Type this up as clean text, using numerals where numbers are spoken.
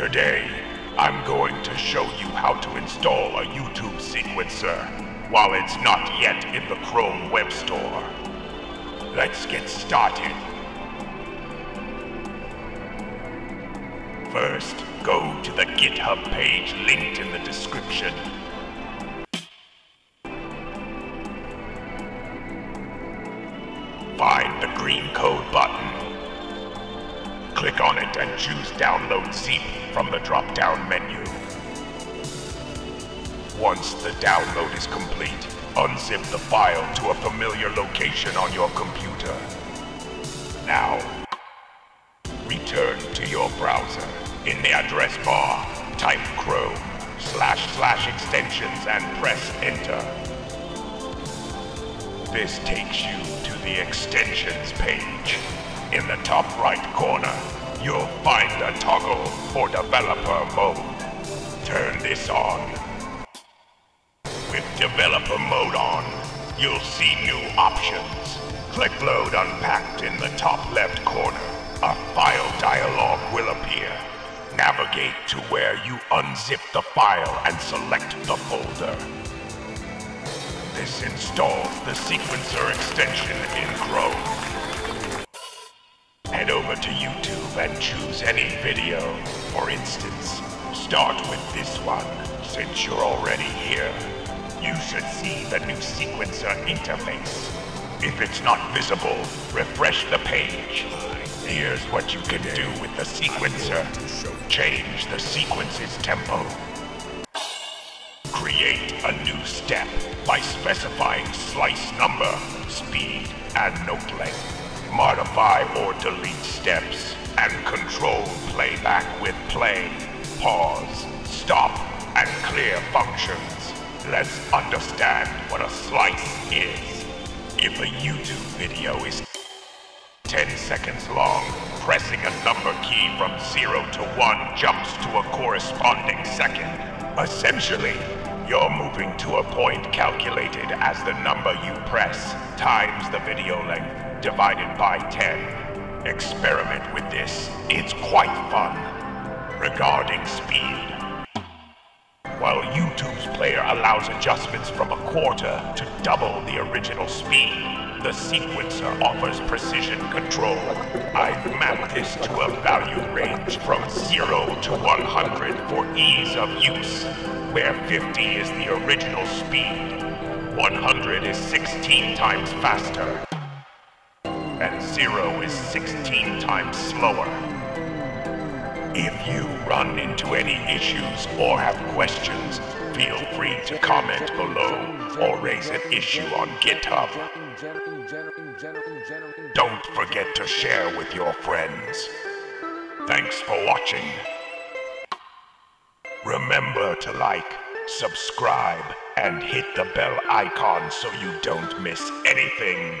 Today, I'm going to show you how to install a YouTube sequencer while it's not yet in the Chrome Web Store. Let's get started. First, go to the GitHub page linked in the description. Find the green code button. Click on it and choose Download Zip from the drop-down menu. Once the download is complete, unzip the file to a familiar location on your computer. Now, return to your browser. In the address bar, type Chrome//extensions and press Enter. This takes you to the Extensions page. In the top right corner, you'll find a toggle for Developer Mode. Turn this on. With Developer Mode on, you'll see new options. Click Load Unpacked in the top left corner. A file dialog will appear. Navigate to where you unzip the file and select the folder. This installs the sequencer extension in Chrome. Head over to YouTube and choose any video. For instance, start with this one. Since you're already here, you should see the new sequencer interface. If it's not visible, refresh the page. Here's what you can do with the sequencer. Change the sequence's tempo. Create a new step by specifying slice number, speed, and note length. Modify or delete steps, and control playback with play, pause, stop, and clear functions. Let's understand what a slice is. If a YouTube video is 10 seconds long, pressing a number key from 0 to 1 jumps to a corresponding second. Essentially, you're moving to a point calculated as the number you press times the video length divided by 10. Experiment with this. It's quite fun. Regarding speed, while YouTube's player allows adjustments from a quarter to double the original speed, the sequencer offers precision control. I've mapped this to a value range from 0 to 100 for ease of use, where 50 is the original speed, 100 is 16 times faster, and 0 is 16 times slower. If you run into any issues or have questions, feel free to comment below or raise an issue on GitHub. Don't forget to share with your friends. Thanks for watching. Remember to like, subscribe, and hit the bell icon so you don't miss anything.